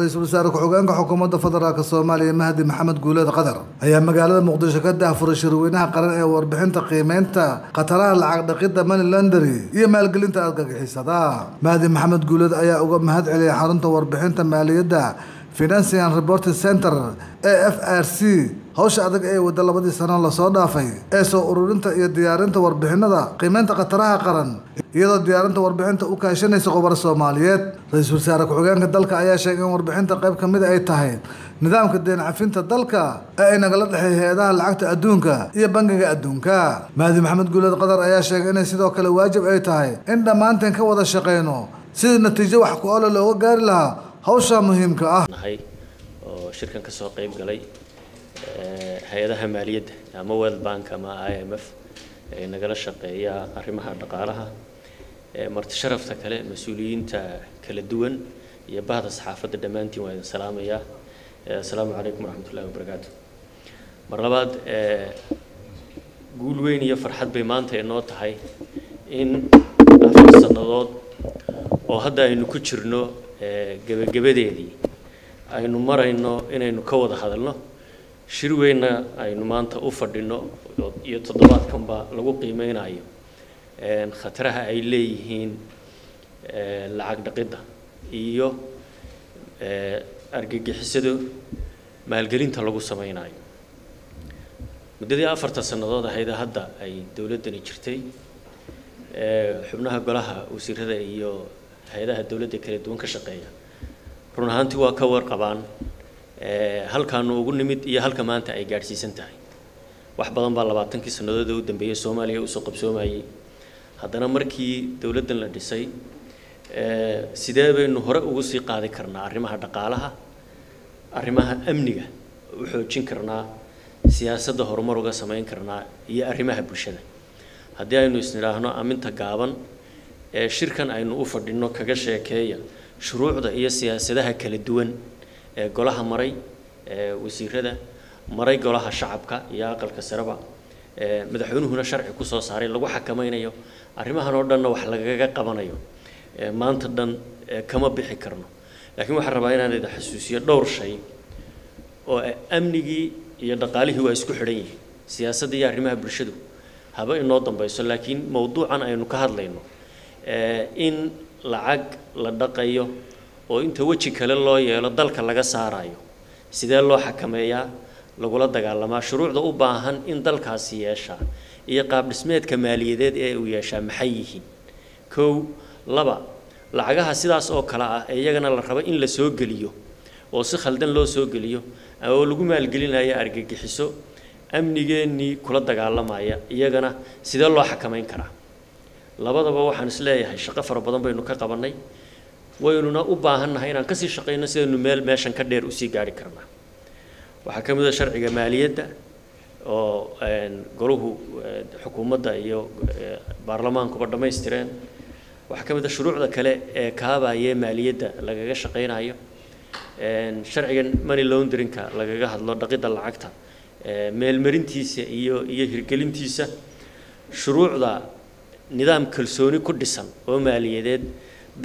رئيسو وزراء كحوجانك حكومة فدرالك الصومالي مهدي محمد جولاد قدر هي مقالة مقدشة كده فرش روينها قرن وربحين تقييمينتا قطرها العقد قدة من اللندري هي مال قلنتا أرجع حسدا مهدي محمد جولاد أيا أوجب مهدي عليه حرنتا وربحينتا ماليدا فينانسيان ريبورتنج سنتر AFRC hawsha adag ee wada labadii sano la soo dhaafay ee soo ururinta iyo diyaarinta warbixinada qiimaynta qataraha qaran iyadoo diyaarinta warbixinta u kaashanaysa qobar Soomaaliyeed ra'iisul wasaare ku-xigeenka dalka ayaa sheegay in warbixinta qayb ka mid ay tahay nidaamka deyn cafinta dalka ee nagala dhaxeeya hay'adaha lacagta adduunka iyo bangiga adduunka Mahdi Maxamed Guulad Qadar ayaa sheegay in sidoo kale waajib ay tahay in dhammaanteen ka wada shaqeyno si natiijo wax ku ool looga gaari lahaa hawsha muhiimka ah oo shirkan ka soo qayb galay hay'adaha maaliyadda ama World Bank ama IMF ee nagala shaqeeya arrimaha dhaqaalaha ee marti sharafta kale mas'uuliyiinta kala duwan iyo bahda saxaafadda dhamaantiin waan salaamaya assalaamu calaykum warahmatullahi wabarakaatuh mar labaad guul weyn iyo farxad bay maanta inoo tahay in afar sanadood oo hadda aynu ku jirno gabagabadeedii aynu marayno inaynu ka wada hadalno shir weyna aynu maanta u fadhino iyo toddobaadkan ba lagu qiimeynayo khataraha ay leeyihiin lacag dhaqida iyo argagixisada maalgelinta lagu sameeyay muddadii afarta sanadood ahayd hadda ay dawladdan jirtay xubnaha golaha wasiirada iyo hay'adaha dawladda kala duwan ka shaqeeya run ahaantii waa ka warqabaan halkaan ugu nimid iyo halka maanta ay gaarsiisan tahay wax badan baa 20 sanadood u dambeeyay Soomaaliya uu soo qabsoomayay haddana markii dawladdan la dhisay sidee baynu hore ugu sii qaadi karnaa arrimaha dhaqaalaha arrimaha amniga u xoojin karnaa siyaasadda horumar uga sameyn karnaa iyo arrimaha bulshada haddii aynu isniraahno aminta gaaban ee shirkan aynu u fadhino kaga sheekeeya shuruucda iyo siyaasadaha kala duwan golaha maray wasiirada maray golaha shacabka iyo aqalka saraba madaxweynuhuna sharci ku soo saaray lagu xakamaynayo arrimahan oo dhan wax laga qabanayo maanta dhan kama bixi karno laakiin waxa rabaa inaan idin xasuusiyo dhowr shay oo amnigii iyo dhaqaalihii waa isku xidhan yihiin siyaasadda iyo arrimaha bulshadu haba inoo dambayso laakiin mawduucan aynu ka hadlayno in lacag la dhaqayo oo inta waji kale loo yeelo dalka laga saarayo sidee loo xakameeyaa lagu la dagaalama shuruucda u baahan in dalkaasi yeesha iyo qaab dhismeedka maaliyadeed ee uu yeesha maxay yihiin koow laba lacagaha sidaas oo kala ah iyagana la rabo in la soo geliyo oo si khaldan loo soo geliyo oo lagu maalgelinayo argagixiso amnigeeni kula dagaalamaya iyagana sidee loo xakameyn karaa labadaba waxaan isleeyahay shaqo fara badan baynu ka qabanay ويننا أباهن هينا كسي شقينا سيدنا مال ماشان كدير وسي قاري كرنا وحكم ذا شرع جمالية ده قروه حكومة ده يو برلمان كبر ما يسترين وحكم ذا شروع ذا كلا كهابا يه مالية ده لقى شقينا هيو شرع جن ماني لوندرين كا لقى هاد الله دقيقة العقدها مال مرنتيسة يو يهركلنتيسة شروع ذا نظام كلسوني كردسان ومالية ده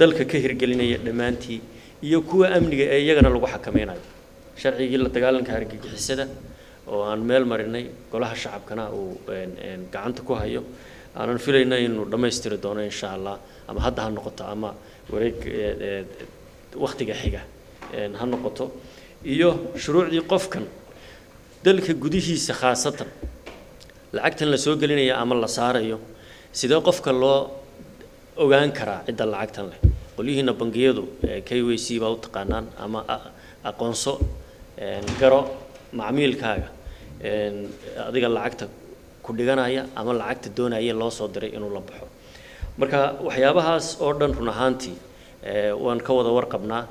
dalka ka hirgelinaya dhamaantii iyo kuwa amniga ee iyagana lagu xakameeyay sharciga la dagaalanka argagixisada oo aan meel marinay golaha shacabkana uu gacanta ku hayo aanan filaynaa inuu dhameystiro doono insha Allah ama hadda ha noqoto ama wareeg waqtiga xiga ha noqoto iyo shuruucdii qofkan dalka gudihiisa khaasatan lacagtan la soo gelinaya ama la saarayo sidoo qofka loo ogaan kara cid lacagtan leh qoliyina bangiyadu KYC baa u taqaanaan ama aqoonso garo macmiilkaaga adiga lacagta ku dhiganaya ama lacagta doonaya loo soo diray inuu la baxo marka waxyaabahaas oo dhan run ahaantii waan ka wada warqabnaa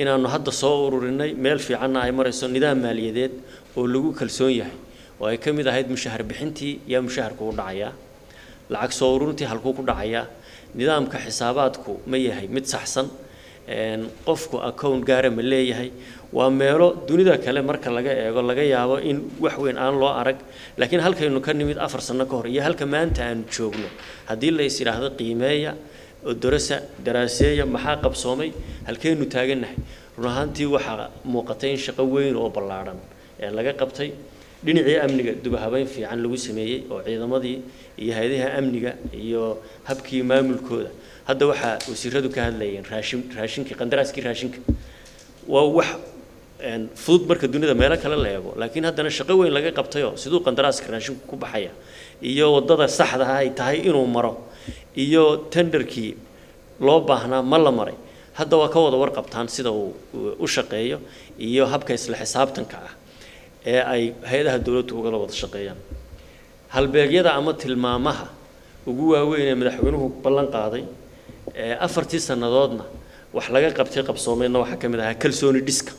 inaanu hadda soo ururinay meel fiican ay marayso nidaam maaliyadeed oo lagu kalsoon yahay oo ay kamid ahayd mushahar bixintii iyo mushaharku u dhacaya lacag soo ururintii halkuu ku dhacaya nidaamka xisaabaadku ma yahay mid saxsan qofku account gaar ah ma leeyahay waa meelo dunida kale marka laga eego laga yaabo in wax weyn aan loo arag laakiin halkaynu ka nimid afar sano ka hor iyo halka maanta aan joogno haddii la is yiraahdo qiimeeya oo daraaseeya maxaa qabsoomay halkaynu taaganahay runtii waxa muuqatay shaqo weyn oo ballaaran ee laga qabtay dhinacii amniga dib u habayn fiican lagu sameeyay oo ciidamadii iyo hay'adaha amniga iyo habkii maamulkooda hadda waxa wasiiradu ka hadlayeen raashinka qandaraaskii raashinka waa wax aan fudud marka dunida meel kale la eego laakiin haddana shaqo weyn laga qabtay oo sidoo qandaraaska raashinku ku baxaya iyo wadada saxda ah ay tahay inuu maro iyo tenderkii loo baahnaa ma la maray hadda waa ka wada warqabtaan sida uu u shaqeeyo iyo habka isla xisaabtanka ah ee ay hay'adaha dawladdu uga wada shaqeeyaan halbeegyada ama tilmaamaha ugu waaweyn ee madaxweynuhu ballan qaaday ee afartii sanadoodna wax laga qabtay qabsoomeedna waxa kamid ah kalsooni dhiska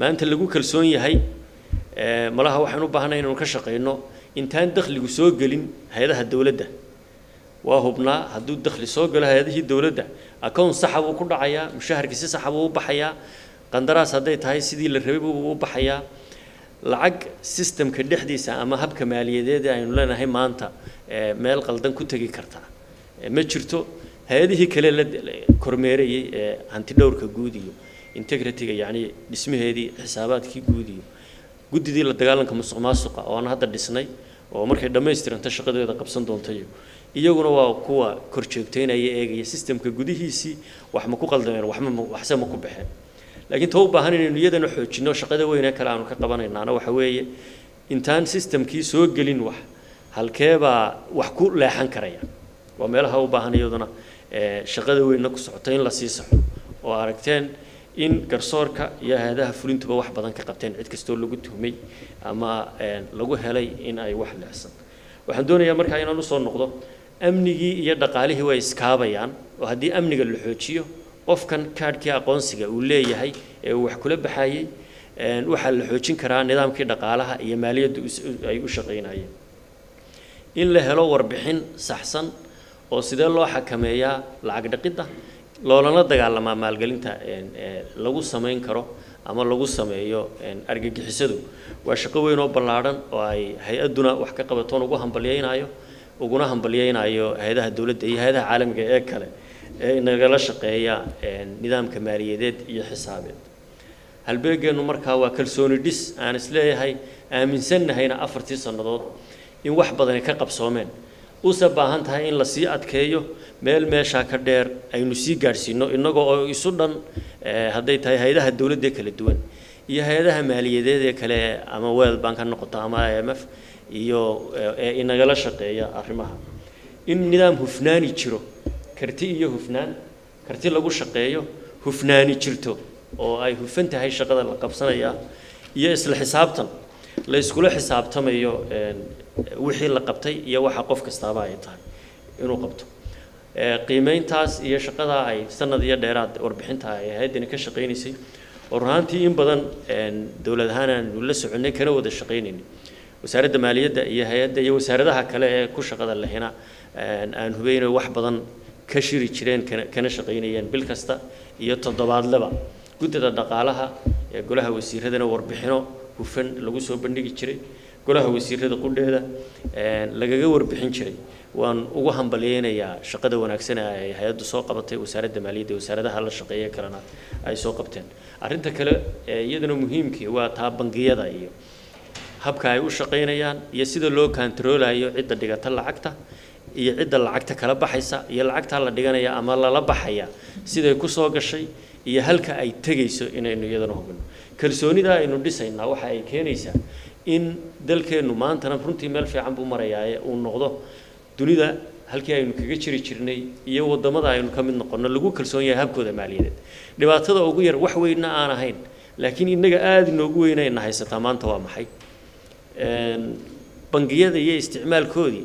maanta lagu kalsoon yahay malaha waxaan u baahanahay inaan ka shaqeyno intaan dakhligu soo galin hay'adaha dawladda وهبنا هدو دخل سوق لها هذه الدولة أكون سحبوا كل عيا مشاهر كيس سحبوا بحياة قندراس هديت هاي سيدي الربيب وبحياة لعق سيستم كده حديثة أما هب كمالية ده يعني لنا هاي ما أنت مال قلدن كنت جيكرتها ما شرتو هذه كلالة كرميري أنت دور كجوديو إنتجرتي يعني اسمه هذه حسابات كجوديو جودي دي للتجارة كمسقماسقة أو أنا هذا الدسني ومركز دميستر أنت شقد هذا قبصن دون تجيب iyaguna waa kuwa korjeegteynaya eegaya systemka gudihiisi wax ma ku qaldameen wax ma waxse ma ku baxeen laakiin too baahan inaynu iyadana xoojino shaqada weynaa kala aanu ka qabanaynaana waxa weeye intaan systemkii soo gelin wax halkeeba wax ku leexan karaya waa meelaha u baahan iyadana shaqada weynaa ku socotay in la sii saxo oo aragteen in garsoorka iyo haadaha fulintuba wax badan ka qabteen cid kastoo lagu tuhmay ama lagu helay in ay wax leexsan waxaan doonayaa marka inaan u soo noqdo amnigii iyo dhaqaalihi way iskaabayaan oo hadii amniga la xoojiyo qofkan kaadhkii aqoonsiga uu leeyahay ee wax kula baxayay waxa la xoojin karaa nidaamkii dhaqaalaha iyo maaliyaddu ay u shaqeynayeen in la helo warbixin saxsan oo sidee loo xakameeyaa lacag dhaqida loolana dagaalama maalgelinta lagu sameyn karo ama lagu sameeyo argagixisadu waa shaqo weyn oo ballaaran oo ay hay'aduna wax ka qabato ugu hambaliyaynayo uguna hambaliyaynayo hay'adaha dawladda iyo hay'adaha caalamiga ee kale ee inaga la shaqeeya nidaamka maaliyadeed iyo xisaabeed halbeegeenu markaa waa kalsooni dhis aan isleeyahay aaminsannahayna afartii sannadood in wax badan ka qabsoomeen usa baahan tahay in la sii adkeeyo meel meesha ka dheer aynu sii gaarsiino inagoo isu dhan hadday tahay hay'adaha dawladda kala duwan iyo hay'adaha maaliyadeed ee kale ama World Bank noqoto ama IMF iyo inaga la shaqeeya arrimaha in nidaam hufnaani jiro karti iyo hufnaan karti lagu shaqeeyo hufnaani jirto oo ay hufan tahay shaqada la qabsanaya iyo isla xisaabtan la iskula xisaabtamayo wixii la qabtay iyo waxa qof kastaaba ay tahay inuu qabto qiimayntaas iyo shaqada ay sanad iyo dheeraad warbixinta ay haydina ka shaqeynaysay oo raantii in badan dawlad ahaan aan la soconay kana wada shaqeynayni wasaaradda maaliyadda iyo hay'adda iyo wasaaradaha kale ee ku shaqada lahina aan hubeynay wax badan ka shiri jireen kana shaqeynayeen bil kasta iyo toddobaadleba gudida dhaqaalaha ee golaha wasiiradana warbixino hufan lagu soo bandhigi jiray golaha wasiirada qudheeda lagaga warbixin jiray waan ugu hambaleynayaa shaqada wanaagsan ee hay'addu soo qabatay wasaaradda maaliyadda wasaaradaha la shaqeeya karana ay soo qabteen arinta kale iyadana muhiimkii waa taa bangiyada iyo habka ay u shaqeynayaan iyo sida loo controlayo cidda dhigata lacagta iyo cidda lacagta kala baxaysa iyo lacagta la dhiganaya ama la baxaya sida ay ku soo gashay iyo halka ay tagayso inaynu iyadana hubino kalsoonida aynu dhisayna waxa ay keenaysaa in dalkeenu maanta runtii meel fiican buu marayaa uu noqdo dunida halkii aynu kaga jiri jirnay iyo wadamada aynu ka mid noqono lagu kalsoon yahay habkooda maaliyadeed dhibaatada ugu yar wax weyn aan ahayn laakiin inaga aad noogu weynayna haysata maanta waa maxay bangiyada iyo isticmaalkoodii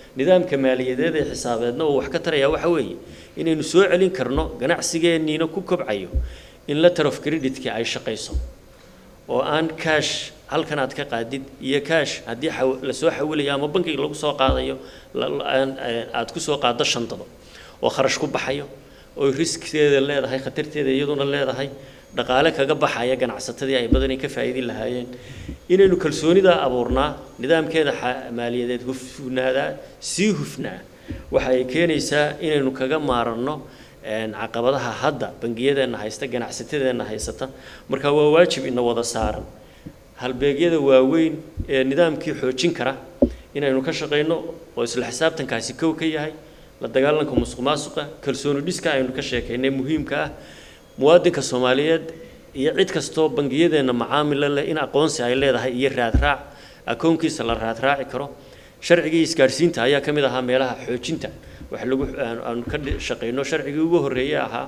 nidaamka maaliyadeed ee xisaabeedna oo wax ka taraya waxa weeye inaynu soo celin karno ganacsigeennina ku kobcayo in la taraf credit-ka ay shaqeyso oo aan cash هل كانت كقاعدة يكاش هدي لسوى حوله يا مبنك لو سوى قاضي أتكو سوى قاعدة شنطة وخرجكوا بحيو وريسك تيد الله هاي خطر تيد يدون الله هاي دقالك هجب حياة جن عصت هذه بدني كفاية دي لهاين إن الكلسوني ده أبورنا نظام كده مالية ده جفنا ده سيوفنا وحيكين يسا إن نكجم معرنا أن عقبتها هذا بنجيده إن هيست جن عصت هذا إن هيسته مركوا واجب إنه وضع صار هل بيجيده وين نظام كي حوتشين كره إن نكشقينه ويصل حساب تنكاسيكو كي هاي لا دقالنكم مسقماسقة كلسوني ديسك إن نكشقي إنه مهم كه muwaadinka Soomaaliyeed iyo cid kasto bangiyadeena macaamil leh in aqoonsi ay leedahay iyo raad raac akoonkiisa la raad raaci karo sharciga isgaarsiinta ayaa kamid ah meelaha xoojinta wax lagu aan ka shaqeyno sharciga ugu horeeya aha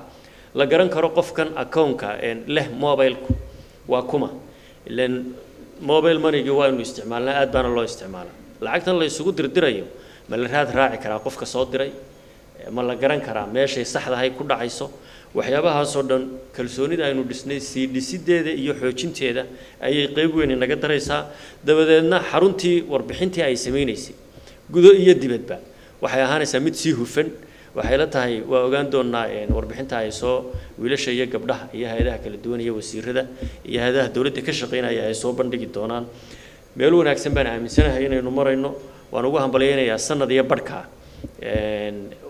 la garan karo qofkan akoonka ee leh mobile-ku waa kuma ileen mobile money waa inuu isticmaalaa aad baan loo isticmaalaa lacagtan la isugu dirdirayo ma la raad raaci kara qofka soo diray ma la garan kara meeshay saxda ay ku dhacayso waxyaabaha soo dhan kalsoonida aynu dhisnay CDC-deeda iyo xoojinteeda ayay qayb weyn inaga dareysaa dabadeedna xaruntii warbixintii ay sameeynayay gudo iyo dibadba waxay ahaanaysaa mid si hufan waxay la tahay waa ogaan doonaa in warbixinta ay soo wiilasha iyo gabdhaha iyo hay'adaha kala duwan iyo wasiirada iyo hay'adaha dawladda ka shaqeynaya ay soo bandhigi doonaan meel wanaagsan baan aaminsanahay inaynu marayno waan ugu hambaleynayaa sanad iyo barka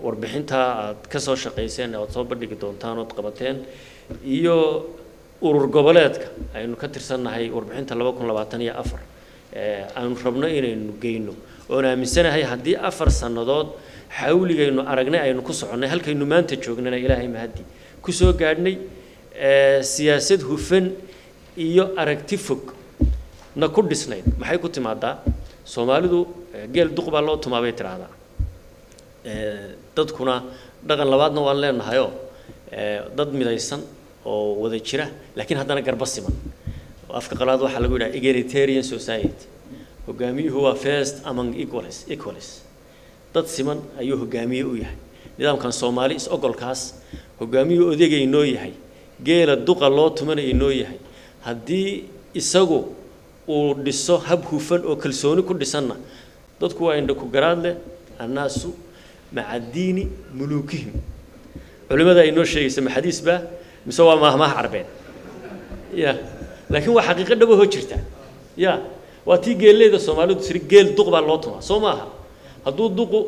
warbixinta aad ka soo shaqeyseen oo soo bandhigi doontaan oo qabateen iyo urur goboleedka aynu ka tirsanahay warbixinta 2024 aanu rabno inaynu geyno oo aan aaminsanahay haddii 4 sannadood xawligaynu aragnay aynu ku soconay halkaynu maanta joognana ilaahay mahadii ku soo gaadhnay siyaasad hufan iyo aragti fog na ku dhisnayd maxay ku timaadaa Soomaalidu geel duq baa loo tumaabay tiraahdaa dadkuna dhaqan labaadna waan leenahay oo dad midaysan oo wada jira laakiin haddana garba siman afka qalaad waxa lagu yiraahdaa egalitarian society hogaamiyuhu waa first among equals dad siman ayuu hogaamiye u yahay nidaamkan Soomaali is ogolkaas hogaamiyuhu odeegay noo yahay geela duqa loo tumanay noo yahay haddii isagu uu dhiso hab hufan oo kalsooni ku dhisanna dadku waa indha ku garaad leh annaasu مع الدين ملوكهم علماء ذا إنه شيء يسمى حديث به مسوى ما عربين يا لكن هو حقيقة ده هو شرته يا واتي قال لي ده سومالو تصير قال دق باللطمة سوماها هدول دقوا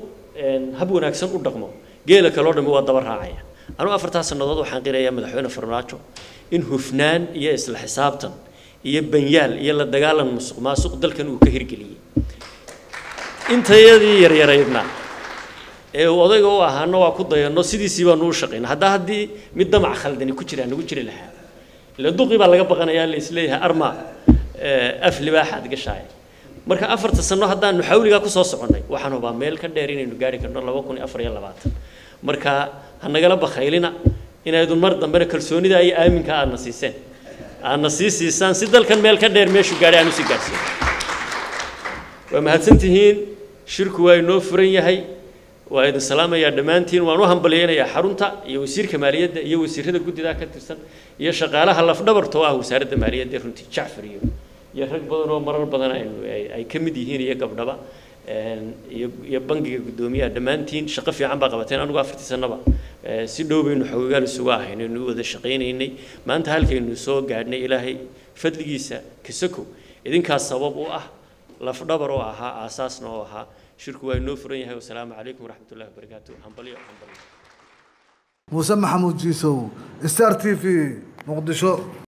هبوا ناكسن ودقموا قال كلام مو دبرها عيا أنا أفرت هسا النضال وحنقير أيام الحين فرناتشو إنه فنان يأس الحسابتن يبنيال يلا الدجال المسق ما سق دل كانوا كهرجلية أنت يا ريبنا odayga oo ahaano waa ku dayano sidiisii baan u shaqeyn hadaa hadii mid damac khaldani ku jiraan ugu jiri lahaa la duqi baa laga baqanayaa la isleeyahay arma afli waaxad gashay marka 4 sano hadaan xawliga ku soo soconay waxaan u baa meel ka dheer inaynu gaari karno 2024 marka hanaga la bakhaylina inaydu mar dambe kalsoonida ay aaminka aadna siiseen aadna siisaan si dalkan meel ka dheer meeshu gaari aanu si gaarsiin waa mahadsantihiin shirku way noo furan yahay وأيضاً السلام يا دمانتين وأنهم بلينا يا حرونتا يوسير كمالية يوسير هذا جودي ذاك ترسن يشغله هلا في دبر تواه وسارد مالية ديرون تجافريو يخرج بدن ومرر بدن أي كم ديهين يقبل دبا يبنج قدومي دمانتين شقفي عم بقبتين أنا وافرت سنة با سيدو بين حقوق السواح إنه نود الشقين إني ما أنت هالك إنه سوق قعدنا إلهي فضل جيسا كسكو إذن كالسبب وآه لا في دبر وآه أساس نوها شركوا النوفرين والسلام عليكم ورحمة الله وبركاته مسمى حمود جيسو ستار تي في مقدشو.